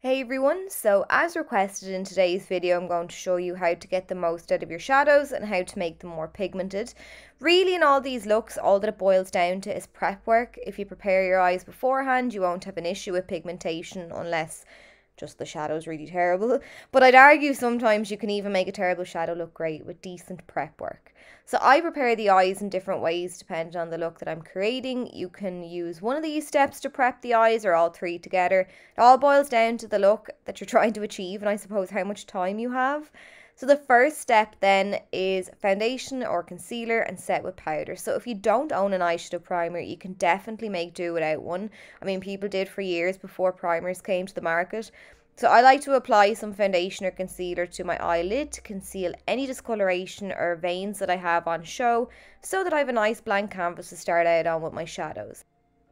Hey everyone, so as requested in today's video, I'm going to show you how to get the most out of your shadows and how to make them more pigmented. Really, in all these looks, all that it boils down to is prep work. If you prepare your eyes beforehand, you won't have an issue with pigmentation unless just the shadow's really terrible. But I'd argue sometimes you can even make a terrible shadow look great with decent prep work. So I prepare the eyes in different ways depending on the look that I'm creating. You can use one of these steps to prep the eyes or all three together. It all boils down to the look that you're trying to achieve and I suppose how much time you have. So the first step then is foundation or concealer and set with powder. So if you don't own an eyeshadow primer, you can definitely make do without one. I mean, people did for years before primers came to the market. So I like to apply some foundation or concealer to my eyelid to conceal any discoloration or veins that I have on show so that I have a nice blank canvas to start out on with my shadows.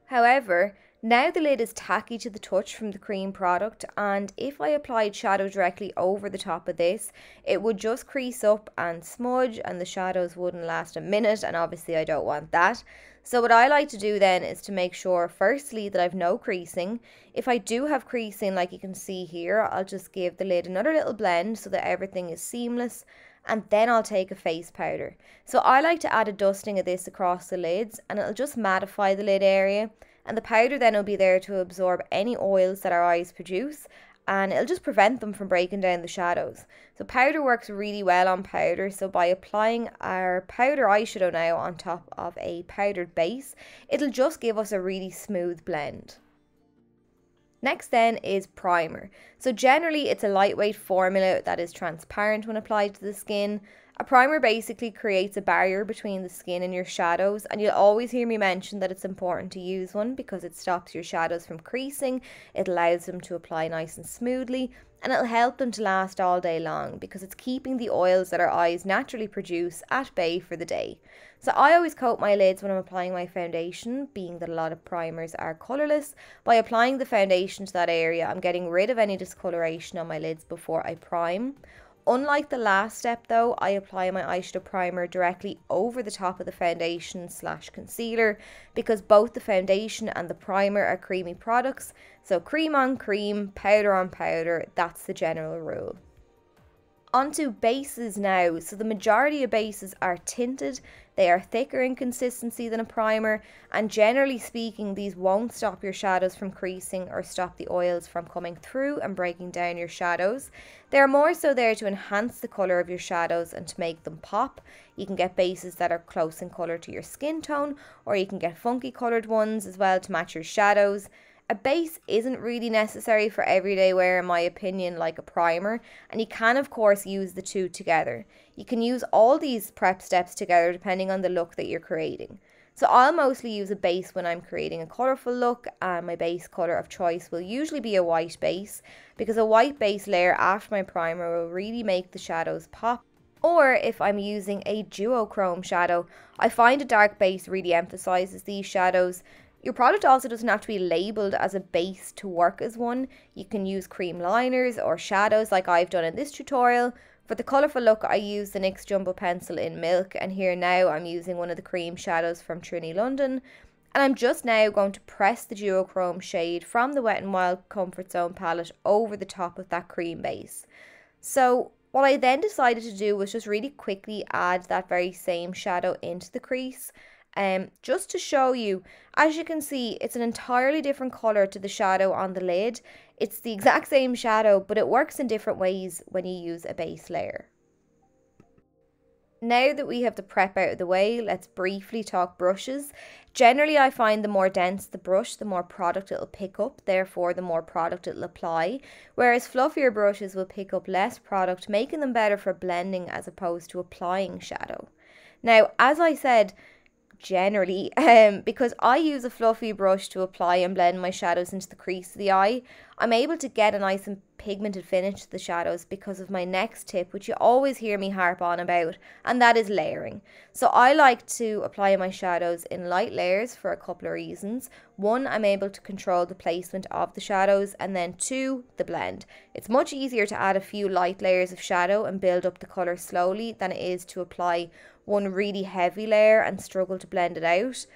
However, now the lid is tacky to the touch from the cream product, and if I applied shadow directly over the top of this, it would just crease up and smudge and the shadows wouldn't last a minute, and obviously I don't want that. So what I like to do then is to make sure firstly that I've no creasing. If I do have creasing, like you can see here, I'll just give the lid another little blend so that everything is seamless. And then I'll take a face powder. So I like to add a dusting of this across the lids and it'll just mattify the lid area. And the powder then will be there to absorb any oils that our eyes produce and it'll just prevent them from breaking down the shadows. So powder works really well on powder. So by applying our powder eyeshadow now on top of a powdered base, it'll just give us a really smooth blend. Next then is primer. So generally it's a lightweight formula that is transparent when applied to the skin. A primer basically creates a barrier between the skin and your shadows, and you'll always hear me mention that it's important to use one because it stops your shadows from creasing, it allows them to apply nice and smoothly, and it'll help them to last all day long because it's keeping the oils that our eyes naturally produce at bay for the day. So I always coat my lids when I'm applying my foundation, being that a lot of primers are colourless. By applying the foundation to that area, I'm getting rid of any discoloration on my lids before I prime. Unlike the last step though, I apply my eyeshadow primer directly over the top of the foundation / concealer because both the foundation and the primer are creamy products. So cream on cream, powder on powder, that's the general rule. Onto bases now. So the majority of bases are tinted, they are thicker in consistency than a primer, and generally speaking these won't stop your shadows from creasing or stop the oils from coming through and breaking down your shadows. They're more so there to enhance the colour of your shadows and to make them pop. You can get bases that are close in colour to your skin tone, or you can get funky coloured ones as well to match your shadows. A base isn't really necessary for everyday wear in my opinion, like a primer, and you can of course use the two together. You can use all these prep steps together depending on the look that you're creating. So I'll mostly use a base when I'm creating a colourful look, and my base colour of choice will usually be a white base because a white base layer after my primer will really make the shadows pop. Or if I'm using a duochrome shadow, I find a dark base really emphasises these shadows. Your product also doesn't have to be labelled as a base to work as one. You can use cream liners or shadows like I've done in this tutorial. For the colourful look, I use the NYX Jumbo Pencil in Milk, and here now I'm using one of the cream shadows from Trinity London. And I'm just now going to press the duochrome shade from the Wet n Wild Comfort Zone palette over the top of that cream base. So what I then decided to do was just really quickly add that very same shadow into the crease. Just to show you, as you can see, it's an entirely different colour to the shadow on the lid. It's the exact same shadow, but it works in different ways when you use a base layer. Now that we have the prep out of the way, let's briefly talk brushes. Generally, I find the more dense the brush, the more product it'll pick up, therefore the more product it'll apply, whereas fluffier brushes will pick up less product, making them better for blending as opposed to applying shadow. Now, as I said, generally, because I use a fluffy brush to apply and blend my shadows into the crease of the eye, I'm able to get a nice and pigmented finish to the shadows because of my next tip, which you always hear me harp on about, and that is layering. So I like to apply my shadows in light layers for a couple of reasons. One, I'm able to control the placement of the shadows, and then two, the blend. It's much easier to add a few light layers of shadow and build up the colour slowly than it is to apply one really heavy layer and struggle to blend it out.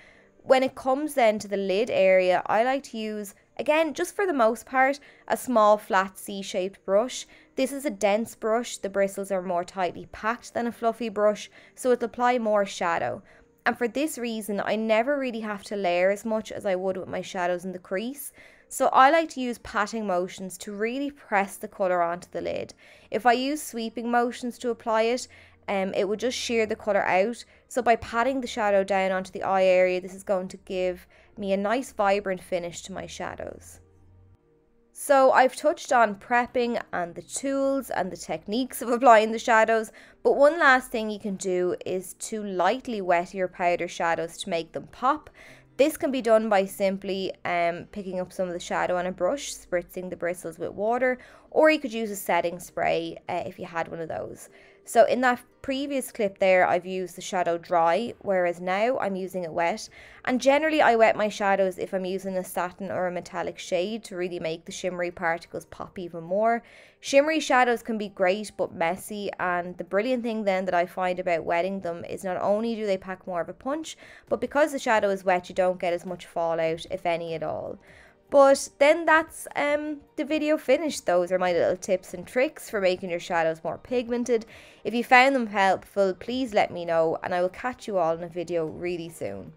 When it comes then to the lid area, I like to use Again, just for the most part, a small flat C-shaped brush. This is a dense brush, the bristles are more tightly packed than a fluffy brush, so it'll apply more shadow. And for this reason, I never really have to layer as much as I would with my shadows in the crease. So I like to use patting motions to really press the colour onto the lid. If I use sweeping motions to apply it, it would just shear the colour out. So by patting the shadow down onto the eye area, this is going to give me a nice vibrant finish to my shadows. So I've touched on prepping and the tools and the techniques of applying the shadows, but one last thing you can do is to lightly wet your powder shadows to make them pop. This can be done by simply picking up some of the shadow on a brush, spritzing the bristles with water, or you could use a setting spray if you had one of those. So in that previous clip there, I've used the shadow dry, whereas now I'm using it wet. And generally I wet my shadows if I'm using a satin or a metallic shade to really make the shimmery particles pop even more. Shimmery shadows can be great but messy, and the brilliant thing then that I find about wetting them is not only do they pack more of a punch, but because the shadow is wet you don't get as much fallout, if any at all. But then that's the video finished. Those are my little tips and tricks for making your shadows more pigmented. If you found them helpful, please let me know, and I will catch you all in a video really soon.